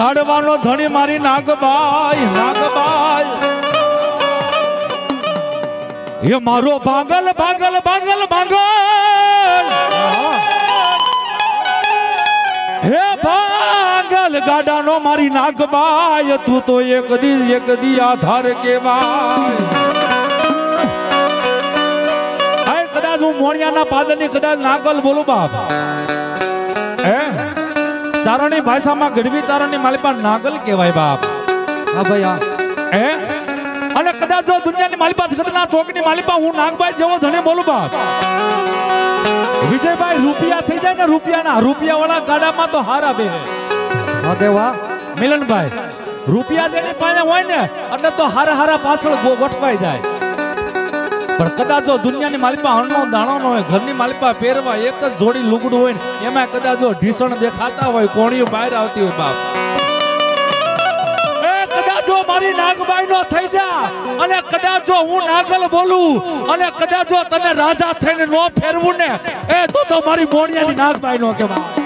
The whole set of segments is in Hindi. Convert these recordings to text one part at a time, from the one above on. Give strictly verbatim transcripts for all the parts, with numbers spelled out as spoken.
धाड़वानो धणी मारी नागबाई नागबाई ये मारो बागल बागल बागल बागल हे बागल गाडानो मारी नागबाई तू तो एक दी एक दी आधार के बाई आए कदाच हूँ मोणिया ना पादनी कदाच नागल बोलू बाप है चारणी भाषा में गढ़वी चारणी माली पर नागल कहवाय बाप हां भैया ए अने कदा जो दुनिया ने माली पर जगतना चौकनी माली पर हूं नागबाई जेवो धने बोलू बाप विजय भाई रुपया થઈ જાય ને रुपया ना रुपया वाला गाड़ा में तो हारा बे हां देवा मिलन भाई रुपया जेने पाया होय ने એટલે તો હારા હારા પાછળ ગોઠવાઈ જાય पर कदा जो दुनिया ने माली पर हणनो दाणो नो घर ने माली पर पेरवा एक જ જોડી લુગડું હોય ને એમાં કદાચ જો ઢીસણ દેખાતા હોય કોણીઓ બહાર આવતી હોય બાપ એ કદાચ જો મારી નાગબાઈ નો થઈ જા અને કદાચ જો હું નાગલ બોલું અને કદાચ જો તને રાજા થઈને નો ફેરવું ને એ તો તો મારી મોણિયાની નાગબાઈ નો કે બાપ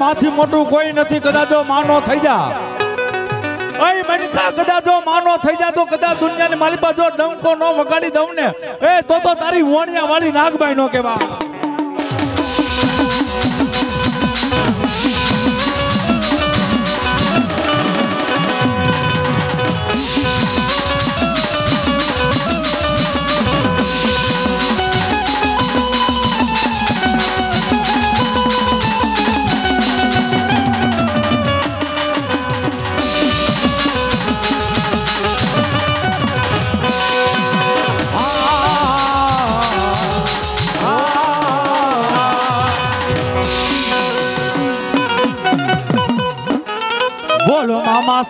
माथी मोटू कोई नहीं कदा जो मानो थई जा ओए मनका कदा जो मानो थई जा तो कदा दुनिया ने माली पा जो डंको नो वगाड़ी दऊ ने ए तो तो तारी वोणिया वाली नागबाई नो केवा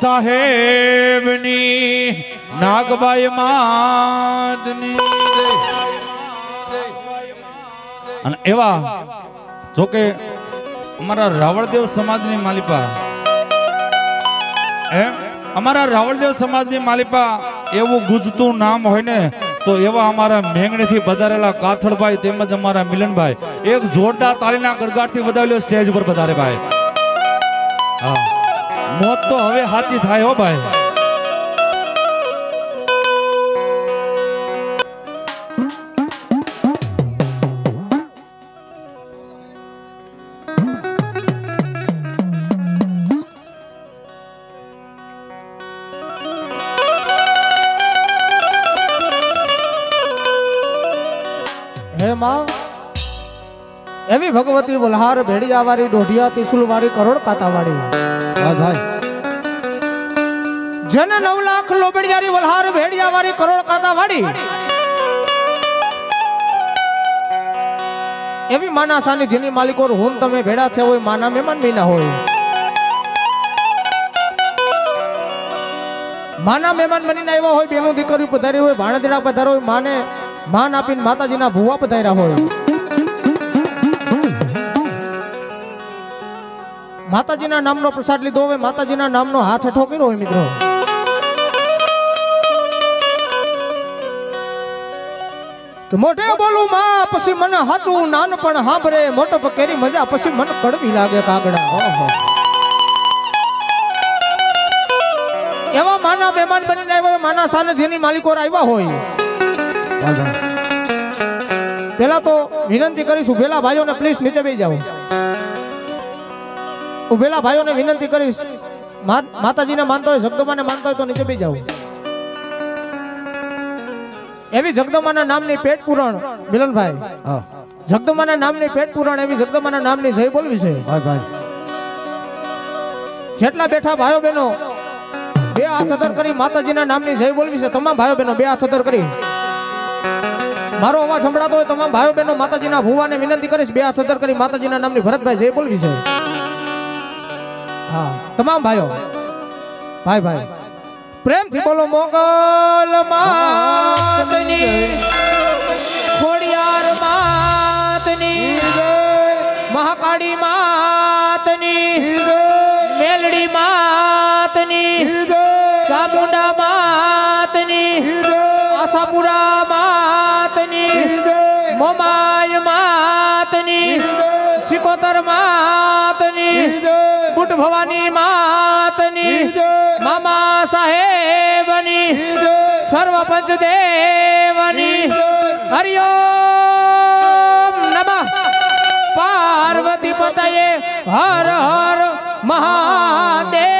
साहेबनी नागबाई मादनी अन एवा जो के हमारा रावळदेव समाज ने मालिपा ए हमारा रावळदेव समाज ने मालिपा एवो गुजतू नाम होय ने तो एवा हमारा मेंगणे थी बधारेला काथड़भाई तेमज हमारा मिलनभाई एक जोरदार ताली ना गड़गड़ाट थी बधावेलो स्टेज पर बधारे भाई हां मौत तो हवे हाथी थाय हो भाई हे माँ एवी भगवती बुल्हार भेड़िया वाली डोढ़िया त्रिशूल वाली करोड़ काता वाली भाई जन नौ लाख लोबड़ियारी बुल्हार भेड़िया वाली करोड़ काता वाली एवी माना सानिध्य नी मालिक और होम तमे भेड़ा थे वो माना में मन भी ना हो माना मेहमान बनी आया हो बेनू दीकरी पधारी हो भाणेजड़ा पधारो माने मान आपीन माताजीना भुवा पधार्या हो माताजीना नामनो प्रसाद लीधो हो माताजीना नामनो हाथ अठो कर्यो हो मित्रो के मोटे बोलू मां पछी मन हाचू नानपण हांभरे मोटप केरी मजा पछी मन कड़वी लागे कागड़ा ओहो एवा माना मेहमान बनी आया माना सानिध्य नी मालिक और आया हो पहला तो विनती करीश उभेला भाइयों ने प्लीज नीचे बेही जाओ उभेला भाइयों ने विनती करीश मा, माताजी ने मानता हो जगदम्बा ने मानता हो तो नीचे बेही जाओ एवी जगदम्बा ना नामनी पेट पुराण मिलन भाई जगदम्बा ना नामनी पेट पुराण एवी जगदम्बा ना नामनी जय बोलवी छे जेटला बैठा भाइयों बहनों बे हाथ अधर करी माताजीना नामनी जय बोलवी छे तमाम भाइयों बहनों बे हाथ अधर करी मारो अवाज संभळातो होय तमाम भाइयों बहनों माताजीना भुवाने विनती करीश बे हाथ अधर करी माताजीना नामनी भरतभाई जय बोलवी छे हां तमाम भाइयों भाई भाई प्रेमथी बोलो मोगल मातनी खोडियार मातनी महाकाली मातनी मेलडी मातनी चामुंडा मातनी आशापुरा मातनी मोमाय मातनी सिकोतर मातनी बुट भवानी मातनी मामा साहेबनी सर्व पंच देवनी हरिओम नमः पार्वती पतये हर हर महादेव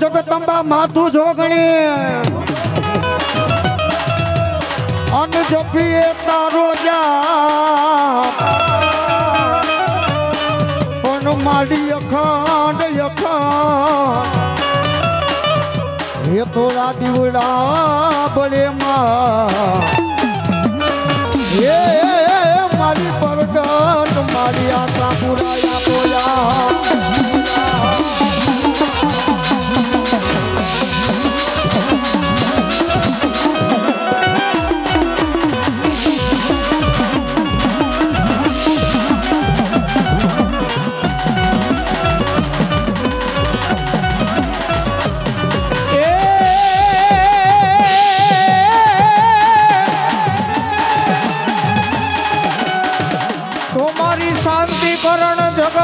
जगदंबा माथू जोगणी अन जपिए तारो जाप अन माली अखंड अखंड ये तोरा दिवड़ा बड़े माँ ये माली परगट माली आशा पुराया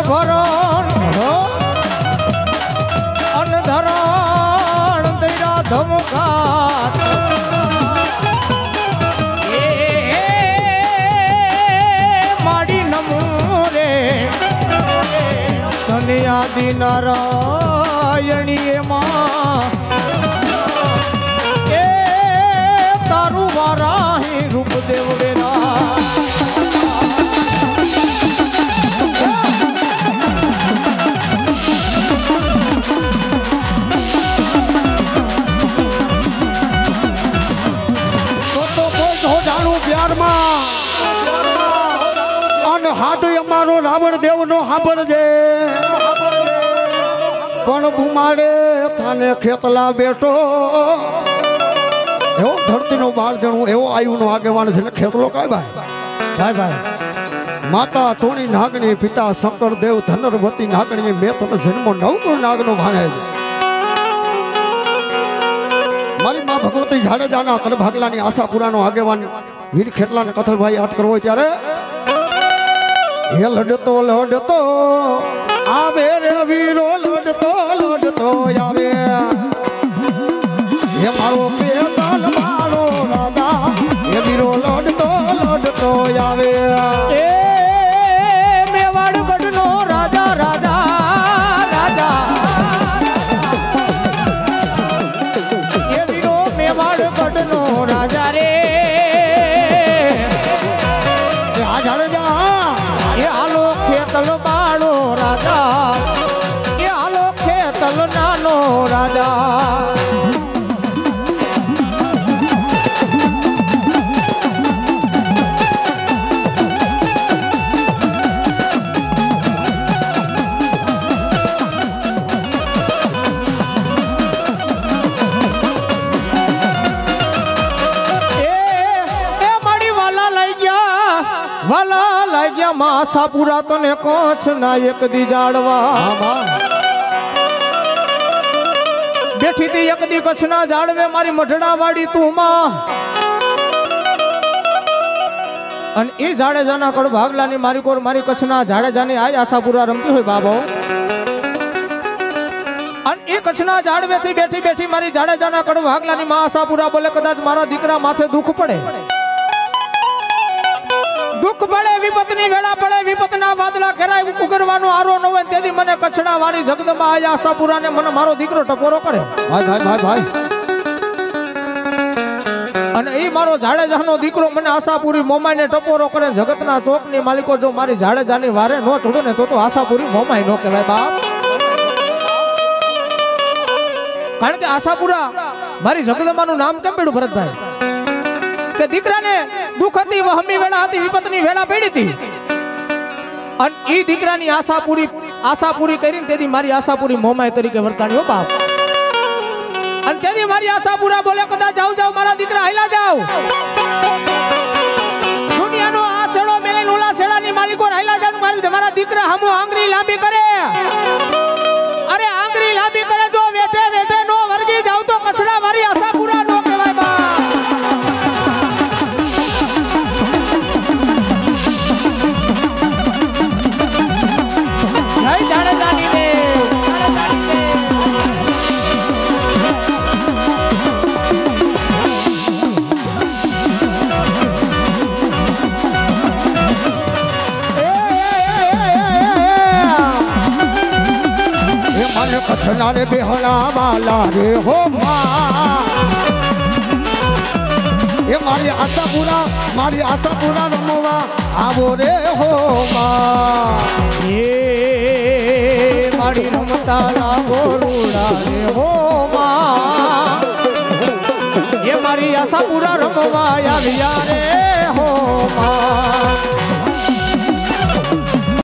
बोला नारायणीय माँ ए तारू वाराही रूप देव वेरा तो तो बोझ हो जानू प्यार माँ अन હાથ અમારો રાવણ દેવ નો હાંભળજે પણ ભૂમાડે થાને ખેતલા બેઠો એવો ધરતી નો બાળ જણું એવો આયુ નો આગેવાન છે ખેતલો કાય ભાઈ કાય ભાઈ માતા તોણી નાગણી પિતા શંકર દેવ ધનરવતી નાગણી મેં તને જન્મ નવકુળ નાગ નો ભાણે છે મારી માં ભગવતી જાડેજાના કરભાગલાની આશાપુરાનો આગેવાન વીર ખેટલાને કથલભાઈ યાદ કરવો ત્યારે હે લડતો લડતો આવે રે વીરો લડતો લડતો આવે હે મારો પેતાલ મારો રાધા હે વીરો લડતો લડતો આવે એ મેવાડ ગઢનો રાધા રાધા आशापुरा तो ने कोच नायक दी जाड़वा बैठी थी एक दी कछना जाड़वे मारी मठड़ा वाड़ी तू मां अन ई जाड़े जाना कड़ भागलानी मारी कोर मारी कछना जाड़े जाने आज आशापुरा रमती हुई बाबो अन ई कछना जाड़वे थी बैठी बैठी मारी जाड़े जाना कड़ भागलानी मां आशापुरा बोले कदाच मारा दीकरा माथे दुख पड़े दुख पड़े विपतनी वेला पड़े विपतना बादला घेराय उगरवानो आरो न होय तेदी मने कछड़ा वाली जगदंबा आया आशापुरा ने मन मारो दीकरो टकोरो करे भाई भाई भाई भाई अने ई मारो जाडेजानो दीकरो मने आशापुरी मोमाई ने टकोरो करे जगतना चोकनी मालिको जो मारी जाडेजानी वारे नो छोडो ने तो तो आशापुरी मोमाई नो कहेवाय बाप कारण के आशापुरा मारी जगदंबानु नाम केम पेडू भरत भाई के दीकरा ने दुख थी वहमी वेला थी विपतनी वेला पेड़ी थी अन ई दीकरा नी आशा पूरी आशा पूरी करीन तेदी मारी आशा पूरी मोमाई तरीके वर्ताणी हो बाप अन तेदी मारी आशा पूरा बोले कदा जाओ जाओ मारा दीकरा हिला जाओ दुनिया नो आछड़ो मेले नूला छेड़ा नी मालिको हिला जान मारी मारा दीकरा हमो आंगरी लांबी करे अरे आंगरी लांबी करे जो बैठे बैठे नो वर्गी जाओ तो कछड़ा मारी आशा पूरा नो कहवाय बाप कछना रे बेहला वाला रे हो माँ ये मारी आशा पूरा मारी आशा पूरा नमोवा आवो रे हो माँ ये मारी रमता आवो रूड़ा रे हो माँ ये मारी आशा पूरा रमोवा याविया रे हो माँ